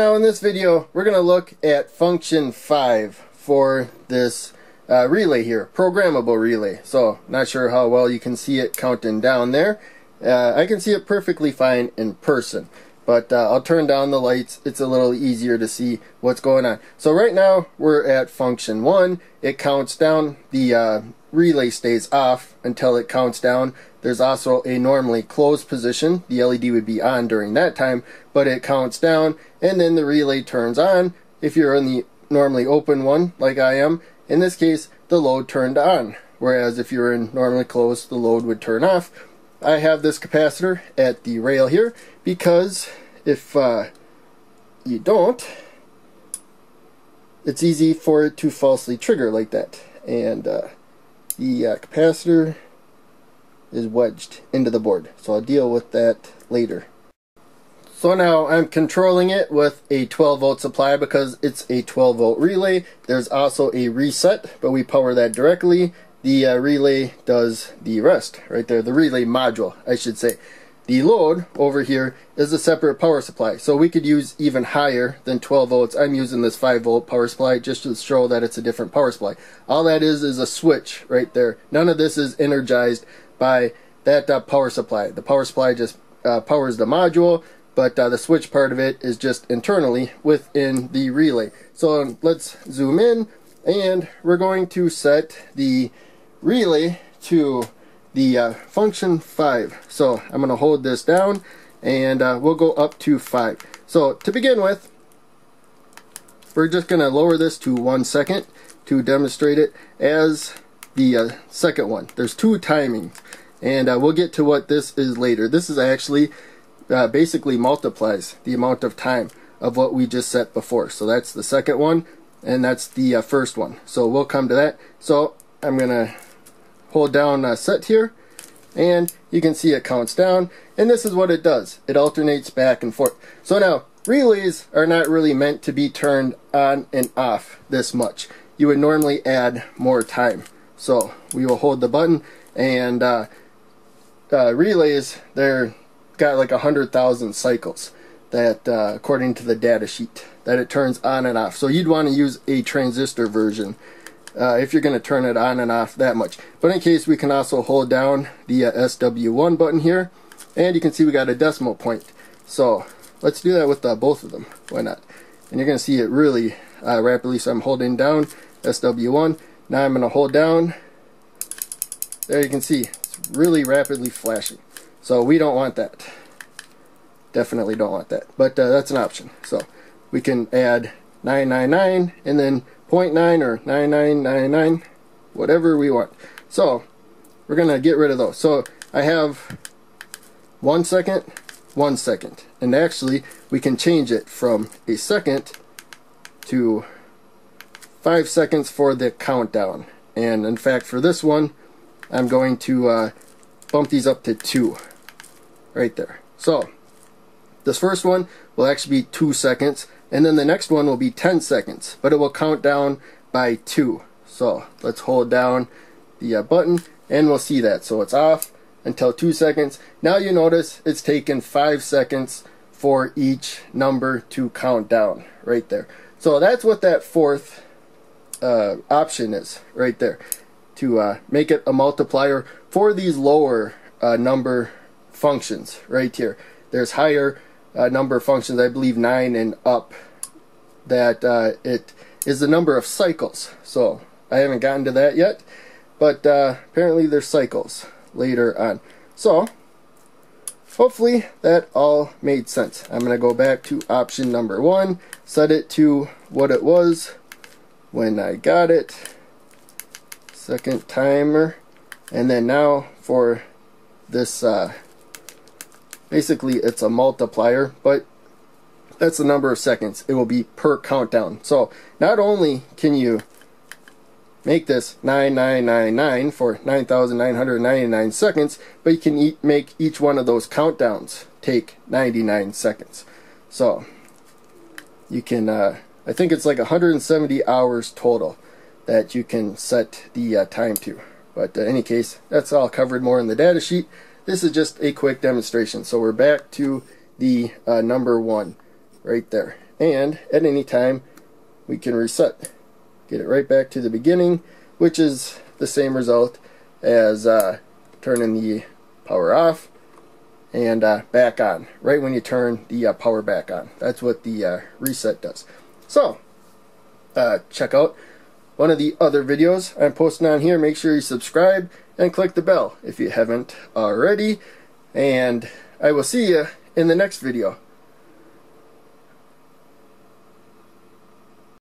Now in this video we're going to look at function 5 for this relay here, programmable relay. So not sure how well you can see it counting down there. I can see it perfectly fine in person, but I'll turn down the lights. It's a little easier to see what's going on. So right now we're at function 1. It counts down. The relay stays off until it counts down. There's also a normally closed position. The LED would be on during that time, but it counts down and then the relay turns on. If you're in the normally open one, like I am, in this case, the load turned on. Whereas if you're in normally closed, the load would turn off. I have this capacitor at the rail here because if you don't, it's easy for it to falsely trigger like that. And the capacitor is wedged into the board, so I'll deal with that later. So now I'm controlling it with a 12 volt supply because it's a 12 volt relay. There's also a reset, but we power that directly. The relay does the rest right there, the relay module I should say. The load over here is a separate power supply, so we could use even higher than 12 volts. I'm using this 5 volt power supply just to show that it's a different power supply. All that is a switch right there. None of this is energized by that power supply. The power supply just powers the module, but the switch part of it is just internally within the relay. So let's zoom in, and we're going to set the relay to the function 5. So I'm going to hold this down and we'll go up to 5. So to begin with, we're just going to lower this to 1 second to demonstrate it as the second one. There's two timings, and we'll get to what this is later. This is actually basically multiplies the amount of time of what we just set before. So that's the second one, and that's the first one. So we'll come to that. So I'm going to hold down set here, and you can see it counts down, and this is what it does. It alternates back and forth. So now relays are not really meant to be turned on and off this much. You would normally add more time. So we will hold the button, and relays, they're got like 100,000 cycles that according to the data sheet that it turns on and off. So you'd want to use a transistor version if you're going to turn it on and off that much. But in case, we can also hold down the SW1 button here, and you can see we got a decimal point. So let's do that with both of them, why not? And you're going to see it really rapidly. So I'm holding down SW1, now I'm going to hold down, there you can see it's really rapidly flashing. So we don't want that, definitely don't want that, but that's an option. So we can add 999 and then 0.9 or 9999, whatever we want. So we're gonna get rid of those. So I have 1 second, 1 second, and actually we can change it from a second to 5 seconds for the countdown. And in fact, for this one, I'm going to bump these up to 2 right there. So this first one will actually be 2 seconds, and then the next one will be 10 seconds, but it will count down by 2. So let's hold down the button, and we'll see that. So it's off until 2 seconds. Now you notice it's taken 5 seconds for each number to count down right there. So that's what that fourth option is right there, to make it a multiplier for these lower number functions right here. There's higher number of functions, I believe 9 and up, that it is the number of cycles. So I haven't gotten to that yet, but apparently there's cycles later on. So hopefully that all made sense. I'm going to go back to option number 1, set it to what it was when I got it, second timer, and then now for this basically it's a multiplier, but that's the number of seconds it will be per countdown. So not only can you make this 9999 for 9,999 seconds, but you can make each one of those countdowns take 99 seconds. So you can, I think it's like 170 hours total that you can set the time to. But in any case, that's all covered more in the data sheet. This is just a quick demonstration. So we're back to the number 1 right there. And at any time we can reset, get it right back to the beginning, which is the same result as turning the power off and back on, right when you turn the power back on. That's what the reset does. So check out one of the other videos I'm posting on here. Make sure you subscribe and click the bell if you haven't already, and I will see you in the next video.